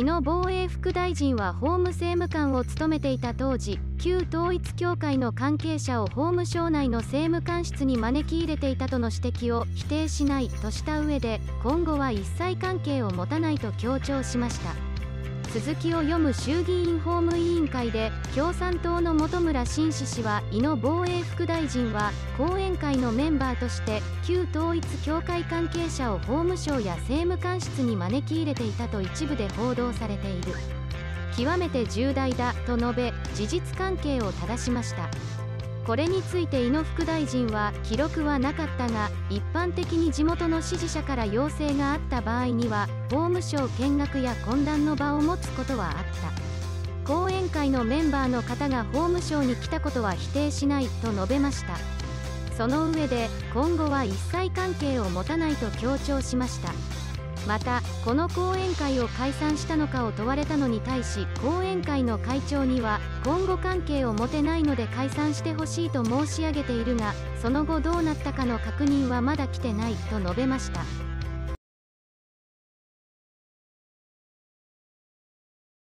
井野防衛副大臣は法務政務官を務めていた当時、旧統一教会の関係者を法務省内の政務官室に招き入れていたとの指摘を否定しないとした上で、今後は一切関係を持たないと強調しました。続きを読む衆議院法務委員会で共産党の本村紳士氏は、井野防衛副大臣は後援会のメンバーとして旧統一教会関係者を法務省や政務官室に招き入れていたと一部で報道されている。極めて重大だと述べ、事実関係を正しました。これについて井野副大臣は、記録はなかったが、一般的に地元の支持者から要請があった場合には、法務省見学や懇談の場を持つことはあった。後援会のメンバーの方が法務省に来たことは否定しないと述べました。その上で、今後は一切関係を持たないと強調しました。また、この後援会を解散したのかを問われたのに対し、後援会の会長には今後関係を持てないので解散してほしいと申し上げているが、その後どうなったかの確認はまだ来てないと述べました。